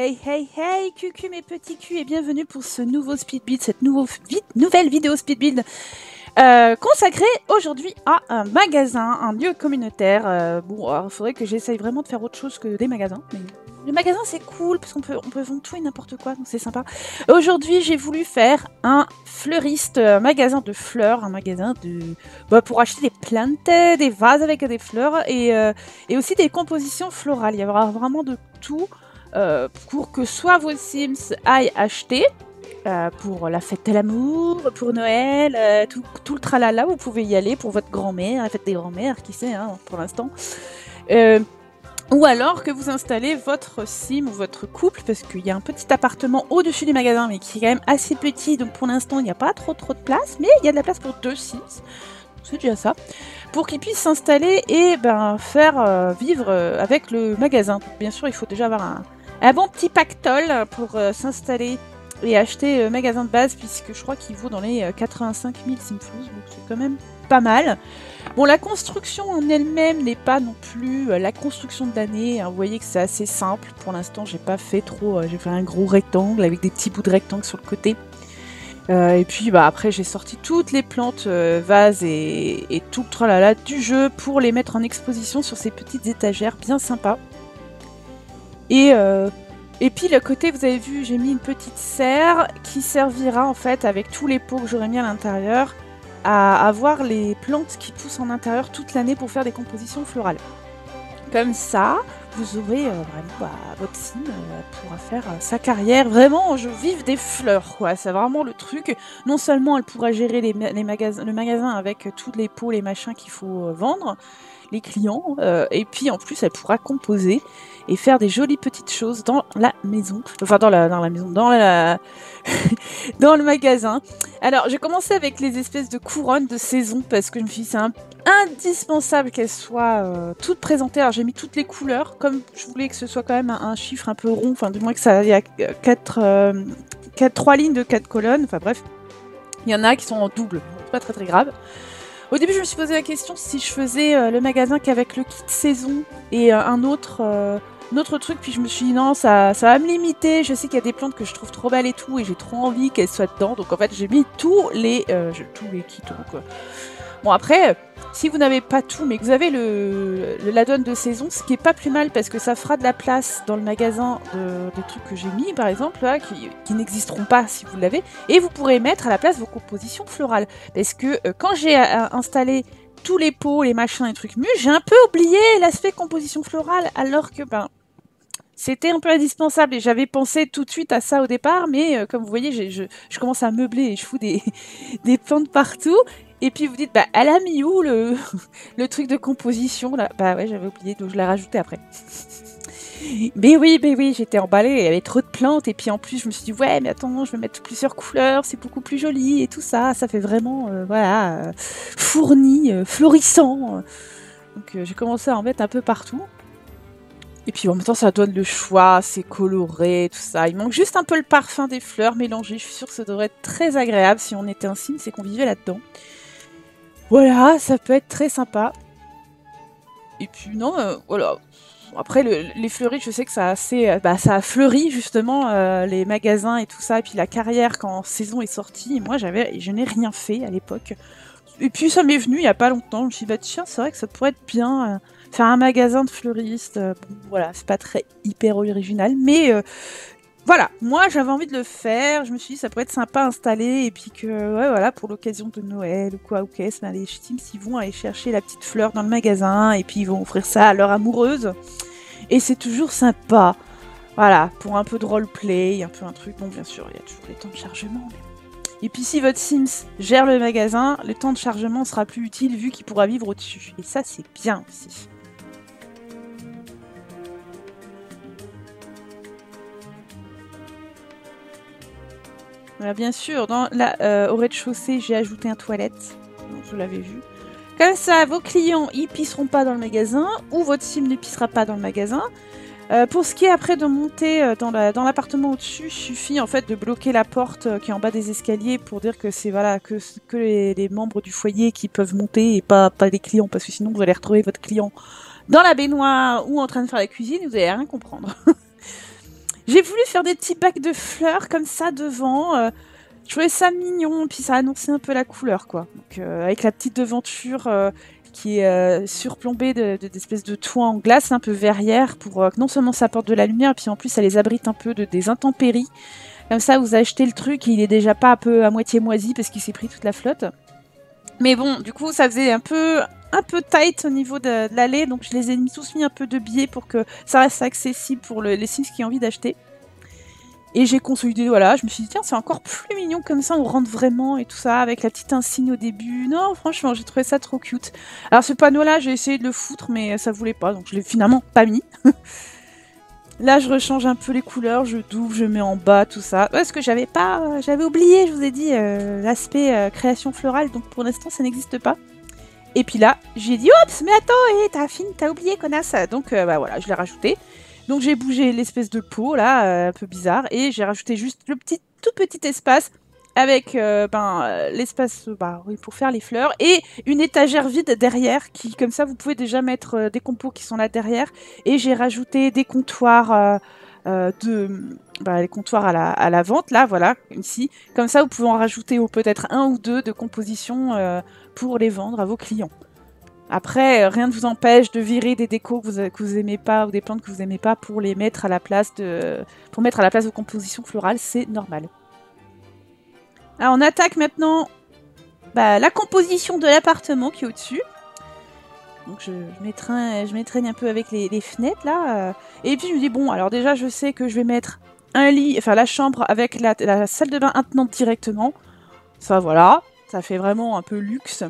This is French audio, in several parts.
Hey hey hey, cucu mes petits culs et bienvenue pour ce nouveau speed build, cette nouvelle vidéo speed build consacrée aujourd'hui à un magasin, un lieu communautaire. Bon, alors il faudrait que j'essaye vraiment de faire autre chose que des magasins, mais le magasin c'est cool parce qu'on peut vendre tout et n'importe quoi, donc c'est sympa. Aujourd'hui j'ai voulu faire un fleuriste, un magasin de fleurs, un magasin de pour acheter des plantes, des vases avec des fleurs et aussi des compositions florales. Il y aura vraiment de tout. Pour que soit vos Sims aillent acheter pour la fête de l'amour, pour Noël, tout le tralala, vous pouvez y aller pour votre grand-mère, la fête des grand-mères, qui sait hein, pour l'instant. Ou alors que vous installez votre sim ou votre couple, parce qu'il y a un petit appartement au-dessus du magasin, mais qui est quand même assez petit, donc pour l'instant il n'y a pas trop de place, mais il y a de la place pour deux Sims. C'est déjà ça, pour qu'ils puissent s'installer et faire vivre avec le magasin. Bien sûr, il faut déjà avoir un bon petit pactole pour s'installer et acheter magasin de base, puisque je crois qu'il vaut dans les 85 000 Simflouz, donc c'est quand même pas mal. Bon, la construction en elle-même n'est pas non plus la construction de l'année, hein, vous voyez que c'est assez simple. Pour l'instant, j'ai pas fait trop, j'ai fait un gros rectangle avec des petits bouts de rectangle sur le côté. Et puis après j'ai sorti toutes les plantes, vases et tout le tralala du jeu pour les mettre en exposition sur ces petites étagères bien sympas. Et puis le côté, vous avez vu, j'ai mis une petite serre qui servira en fait avec tous les pots que j'aurais mis à l'intérieur à avoir les plantes qui poussent en intérieur toute l'année pour faire des compositions florales. Comme ça, vous aurez vraiment votre sim pourra faire sa carrière. Vraiment, je vive des fleurs, quoi. C'est vraiment le truc. Non seulement elle pourra gérer le magasin avec tous les pots, les machins qu'il faut vendre, les clients, et puis en plus, elle pourra composer et faire des jolies petites choses dans la maison. Enfin, dans le magasin. Alors, j'ai commencé avec les espèces de couronnes de saison parce que je me suis dit, c'est indispensable qu'elles soient toutes présentées. Alors, j'ai mis toutes les couleurs, comme je voulais que ce soit quand même un chiffre un peu rond, enfin, du moins que ça y a 3 lignes de 4 colonnes. Enfin, bref, il y en a qui sont en double, c'est pas très grave. Au début, je me suis posé la question si je faisais le magasin qu'avec le kit saison et un autre truc, puis je me suis dit non, ça va me limiter, je sais qu'il y a des plantes que je trouve trop belles et tout, et j'ai trop envie qu'elles soient dedans, donc en fait, j'ai mis tous les kits, quoi. Bon, après, si vous n'avez pas tout, mais que vous avez la donne de saison, ce qui est pas plus mal parce que ça fera de la place dans le magasin des trucs que j'ai mis, par exemple, là, qui n'existeront pas si vous l'avez. Et vous pourrez mettre à la place vos compositions florales. Parce que quand j'ai installé tous les pots, les machins, les trucs mus, j'ai un peu oublié l'aspect composition florale, alors que c'était un peu indispensable et j'avais pensé tout de suite à ça au départ, mais comme vous voyez, je commence à meubler et je fous des plantes partout. Et puis vous dites, elle a mis où le truc de composition là? Bah ouais, j'avais oublié, donc je l'ai rajouté après. Mais oui, j'étais emballée, il y avait trop de plantes, et puis en plus je me suis dit, ouais, mais attends, je vais mettre plusieurs couleurs, c'est beaucoup plus joli, et tout ça, ça fait vraiment, fourni, florissant. Donc j'ai commencé à en mettre un peu partout. Et puis en même temps, ça donne le choix, c'est coloré, tout ça. Il manque juste un peu le parfum des fleurs mélangées, je suis sûre que ça devrait être très agréable si on était un sim, c'est qu'on vivait là-dedans. Voilà, ça peut être très sympa. Et puis non, voilà. Après, les fleuries, je sais que ça a assez, ça a fleuri justement les magasins et tout ça. Et puis la carrière quand saison est sortie. Et moi, je n'ai rien fait à l'époque. Et puis ça m'est venu il n'y a pas longtemps. Je me suis dit, tiens, c'est vrai que ça pourrait être bien faire un magasin de fleuristes. Voilà, c'est pas très hyper original, mais voilà, moi j'avais envie de le faire, je me suis dit ça pourrait être sympa à installer, et puis que, ouais, voilà, pour l'occasion de Noël ou quoi, ok, ça, les Sims, ils vont aller chercher la petite fleur dans le magasin, et puis ils vont offrir ça à leur amoureuse, et c'est toujours sympa, voilà, pour un peu de roleplay, un peu un truc, bon, bien sûr, il y a toujours les temps de chargement, mais... Et puis si votre Sims gère le magasin, le temps de chargement sera plus utile vu qu'il pourra vivre au-dessus, et ça, c'est bien aussi. Voilà, bien sûr, au rez-de-chaussée, j'ai ajouté un toilette. Donc, vous l'avez vu. Comme ça, vos clients, ils pisseront pas dans le magasin, ou votre sim ne pissera pas dans le magasin. Pour ce qui est après de monter dans l'appartement au-dessus, il suffit en fait de bloquer la porte qui est en bas des escaliers pour dire que c'est voilà que les membres du foyer qui peuvent monter et pas les clients, parce que sinon vous allez retrouver votre client dans la baignoire ou en train de faire la cuisine, et vous allez rien comprendre. J'ai voulu faire des petits bacs de fleurs comme ça devant. Je trouvais ça mignon, puis ça annonçait un peu la couleur, quoi. Donc, avec la petite devanture qui est surplombée d'espèces de toits en glace, un peu verrière, pour que non seulement ça apporte de la lumière, puis en plus ça les abrite un peu des intempéries. Comme ça, vous achetez le truc, et il est déjà pas un peu à moitié moisi parce qu'il s'est pris toute la flotte. Mais bon, du coup, ça faisait un peu tight au niveau de l'allée, donc je les ai tous mis un peu de biais pour que ça reste accessible pour les Sims qui ont envie d'acheter. Et j'ai consolidé, voilà, je me suis dit, tiens, c'est encore plus mignon comme ça, on rentre vraiment et tout ça, avec la petite insigne au début. Non, franchement, j'ai trouvé ça trop cute. Alors ce panneau-là, j'ai essayé de le foutre, mais ça voulait pas, donc je l'ai finalement pas mis. Là, je rechange un peu les couleurs, je double, je mets en bas, tout ça. Parce que j'avais pas, j'avais oublié, je vous ai dit, l'aspect création florale, donc pour l'instant, ça n'existe pas. Et puis là, j'ai dit, oups, mais attends, t'as oublié, connasse. Donc, bah voilà, je l'ai rajouté. Donc j'ai bougé l'espèce de pot là, un peu bizarre, et j'ai rajouté juste le petit, tout petit espace avec l'espace oui, pour faire les fleurs, et une étagère vide derrière, qui comme ça vous pouvez déjà mettre des compos qui sont là derrière, et j'ai rajouté des comptoirs, les comptoirs à la vente là, voilà, ici, comme ça vous pouvez en rajouter peut-être un ou deux de composition pour les vendre à vos clients. Après, rien ne vous empêche de virer des décos que vous aimez pas ou des plantes que vous aimez pas pour les mettre à la place vos compositions florales, c'est normal. Alors on attaque maintenant la composition de l'appartement qui est au-dessus. Donc je m'étreigne un peu avec les fenêtres là. Et puis je me dis bon, alors déjà je sais que je vais mettre un lit, enfin la chambre avec la salle de bain attenante directement. Ça voilà, ça fait vraiment un peu luxe.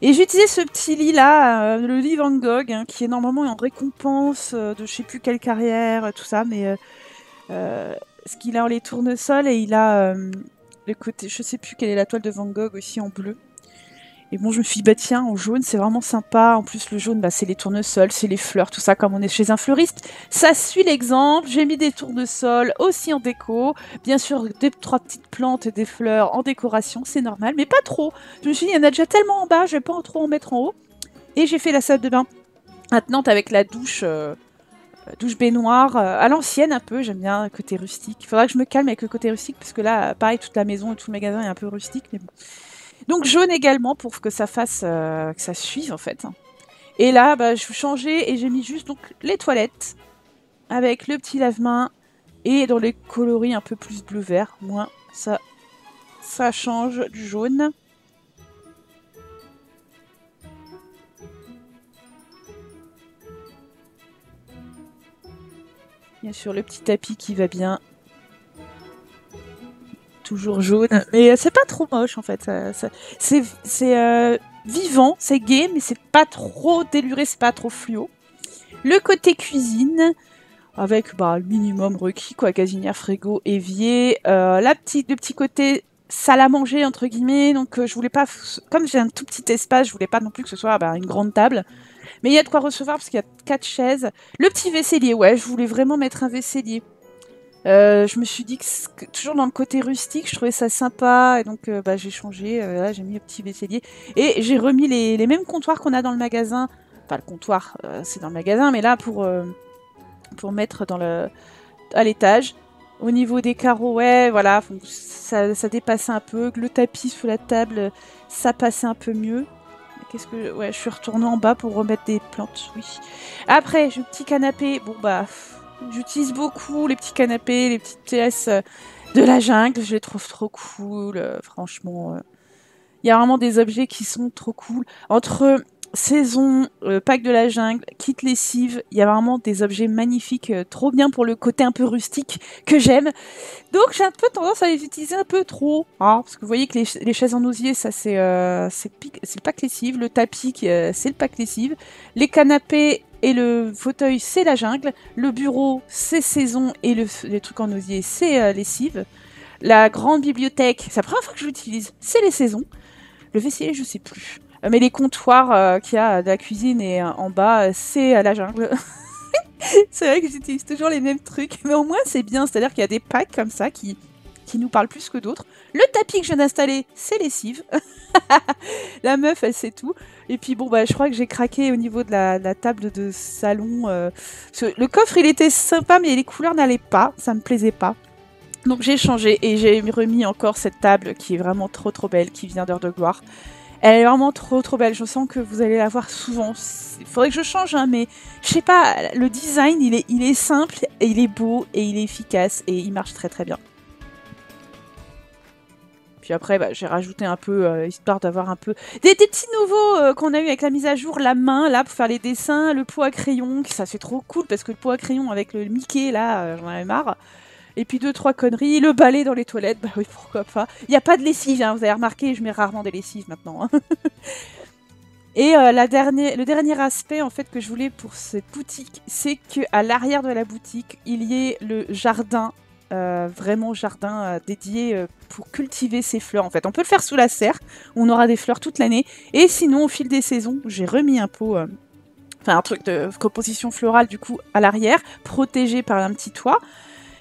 Et j'ai utilisé ce petit lit là, le lit Van Gogh, hein, qui est normalement en récompense de je sais plus quelle carrière, tout ça, mais ce qu'il a en les tournesols, et il a le côté, je sais plus quelle est la toile de Van Gogh aussi en bleu. Et bon, je me suis dit, bah tiens, en jaune, c'est vraiment sympa. En plus, le jaune, c'est les tournesols, c'est les fleurs, tout ça, comme on est chez un fleuriste. Ça suit l'exemple. J'ai mis des tournesols aussi en déco. Bien sûr, trois petites plantes et des fleurs en décoration, c'est normal, mais pas trop. Je me suis dit, il y en a déjà tellement en bas, je vais pas trop en mettre en haut. Et j'ai fait la salle de bain attenante avec la douche, douche baignoire à l'ancienne un peu. J'aime bien le côté rustique. Il faudra que je me calme avec le côté rustique, parce que là, pareil, toute la maison et tout le magasin est un peu rustique, mais bon. Donc jaune également pour que ça fasse, que ça suive en fait. Et là, je vais changer et j'ai mis juste donc les toilettes avec le petit lave-main et dans les coloris un peu plus bleu-vert. Moins ça change du jaune. Bien sûr le petit tapis qui va bien. Toujours jaune, mais c'est pas trop moche en fait, c'est vivant, c'est gai, mais c'est pas trop déluré, c'est pas trop fluo. Le côté cuisine, avec le minimum requis, quoi, gazinière, frigo, évier, le petit côté salle à manger entre guillemets, donc je voulais pas, comme j'ai un tout petit espace, je voulais pas non plus que ce soit une grande table, mais il y a de quoi recevoir parce qu'il y a 4 chaises. Le petit vaisselier, ouais, je voulais vraiment mettre un vaisselier. Je me suis dit que toujours dans le côté rustique, je trouvais ça sympa, et donc j'ai changé, là j'ai mis le petit vaisselier, et j'ai remis les mêmes comptoirs qu'on a dans le magasin, enfin le comptoir c'est dans le magasin, mais là pour mettre à l'étage, au niveau des carreaux, ouais voilà, ça dépassait un peu, le tapis sous la table, ça passait un peu mieux. Ouais, je suis retournée en bas pour remettre des plantes, oui. Après, j'ai le petit canapé, j'utilise beaucoup les petits canapés, les petites pièces de la jungle. Je les trouve trop cool, franchement. Il y a vraiment des objets qui sont trop cool. Entre saison, pack de la jungle, kit lessive, il y a vraiment des objets magnifiques, trop bien pour le côté un peu rustique que j'aime. Donc j'ai un peu tendance à les utiliser un peu trop. Hein, parce que vous voyez que les chaises en osier, ça c'est le pack lessive. Le tapis, c'est le pack lessive. Les canapés... Et le fauteuil, c'est la jungle. Le bureau, c'est saison. Et les trucs en osier, c'est lessive. La grande bibliothèque, c'est la première fois que je l'utilise, c'est les saisons. Le vaisselier, je sais plus. Mais les comptoirs qu'il y a de la cuisine et en bas, c'est la jungle. C'est vrai que j'utilise toujours les mêmes trucs. Mais au moins, c'est bien. C'est-à-dire qu'il y a des packs comme ça qui nous parlent plus que d'autres. Le tapis que je viens d'installer, c'est lessive. La meuf, elle sait tout. Et puis bon, bah, je crois que j'ai craqué au niveau de la table de salon. Le coffre, il était sympa, mais les couleurs n'allaient pas. Ça me plaisait pas. Donc j'ai changé et j'ai remis encore cette table qui est vraiment trop trop belle, qui vient d'Heure de Gloire. Elle est vraiment trop trop belle, je sens que vous allez la voir souvent. Il faudrait que je change, hein, mais je sais pas, le design il est simple, et il est beau et il est efficace et il marche très très bien. Puis après, bah, j'ai rajouté un peu, histoire d'avoir un peu... Des petits nouveaux qu'on a eu avec la mise à jour, la main, là, pour faire les dessins, le pot à crayon, ça c'est trop cool parce que le pot à crayon avec le Mickey, là, j'en avais marre. Et puis 2-3 conneries, le balai dans les toilettes, bah oui, pourquoi pas. Il n'y a pas de lessive, hein, vous avez remarqué, je mets rarement des lessives maintenant. Hein. Et le dernier aspect en fait que je voulais pour cette boutique, c'est qu'à l'arrière de la boutique, il y ait le jardin, vraiment jardin dédié pour cultiver ses fleurs en fait. On peut le faire sous la serre, on aura des fleurs toute l'année. Et sinon, au fil des saisons, j'ai remis un pot, enfin un truc de composition florale du coup à l'arrière, protégé par un petit toit.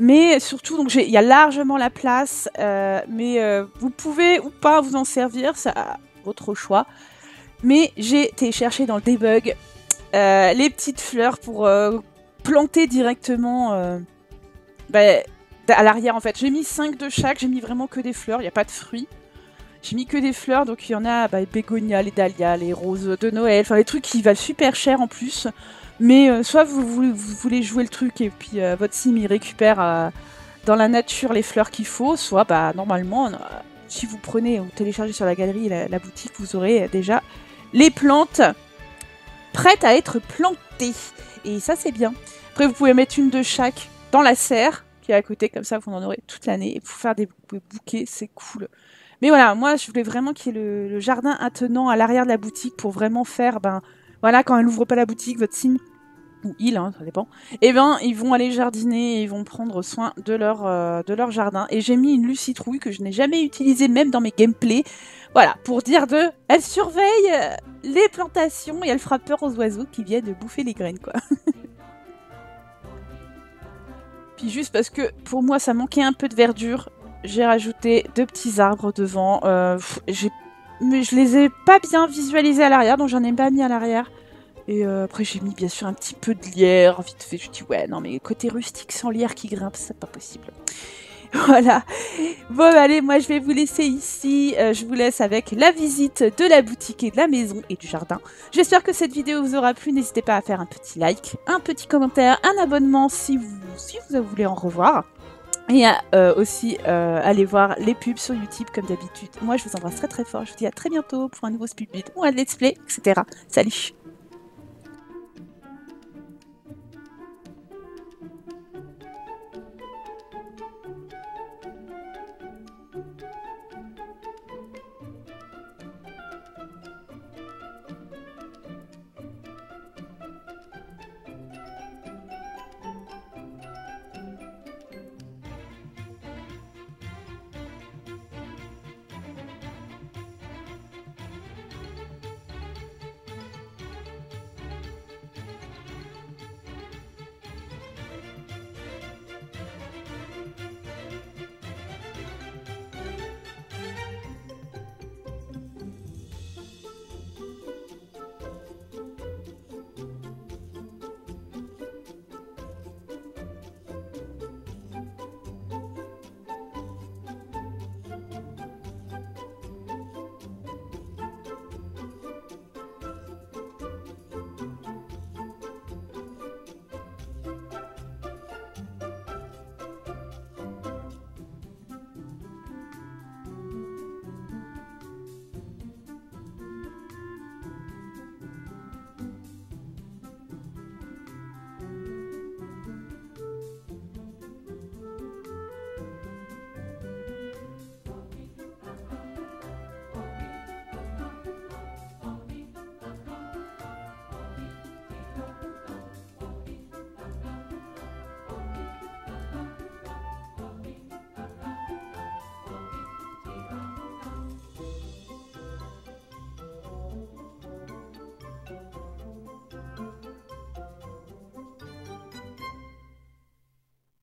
Mais surtout, donc il y a largement la place, mais vous pouvez ou pas vous en servir, ça a votre choix. Mais j'ai été chercher dans le debug les petites fleurs pour planter directement bah, à l'arrière en fait. J'ai mis 5 de chaque, j'ai mis vraiment que des fleurs, il n'y a pas de fruits. J'ai mis que des fleurs, donc il y en a bah, les bégonias, les dahlias, les roses de Noël, enfin les trucs qui valent super cher en plus. Mais soit vous voulez jouer le truc et puis votre sim il récupère dans la nature les fleurs qu'il faut, soit bah normalement si vous prenez ou téléchargez sur la galerie la boutique, vous aurez déjà les plantes prêtes à être plantées. Et ça c'est bien. Après vous pouvez mettre une de chaque dans la serre qui est à côté, comme ça vous en aurez toute l'année. Et pour faire des bouquets, c'est cool. Mais voilà, moi je voulais vraiment qu'il y ait le jardin attenant à l'arrière de la boutique pour vraiment faire... ben voilà, quand elle n'ouvre pas la boutique, votre sim, ou il, hein, ça dépend, eh ben, ils vont aller jardiner et ils vont prendre soin de leur jardin. Et j'ai mis une lucitrouille que je n'ai jamais utilisée, même dans mes gameplays. Voilà, pour dire de... Elle surveille les plantations et elle fera peur aux oiseaux qui viennent de bouffer les graines, quoi. Puis juste parce que, pour moi, ça manquait un peu de verdure, j'ai rajouté 2 petits arbres devant. Mais je les ai pas bien visualisés à l'arrière, donc j'en ai pas mis à l'arrière. Et après j'ai mis bien sûr un petit peu de lierre, vite fait, je dis ouais non mais côté rustique sans lierre qui grimpe, c'est pas possible. Voilà, bon allez, moi je vais vous laisser ici, je vous laisse avec la visite de la boutique et de la maison et du jardin. J'espère que cette vidéo vous aura plu, n'hésitez pas à faire un petit like, un petit commentaire, un abonnement si vous voulez en revoir. Et aussi aller voir les pubs sur YouTube comme d'habitude. Moi je vous embrasse très très fort, je vous dis à très bientôt pour un nouveau speedbuild ou un let's play, etc. Salut!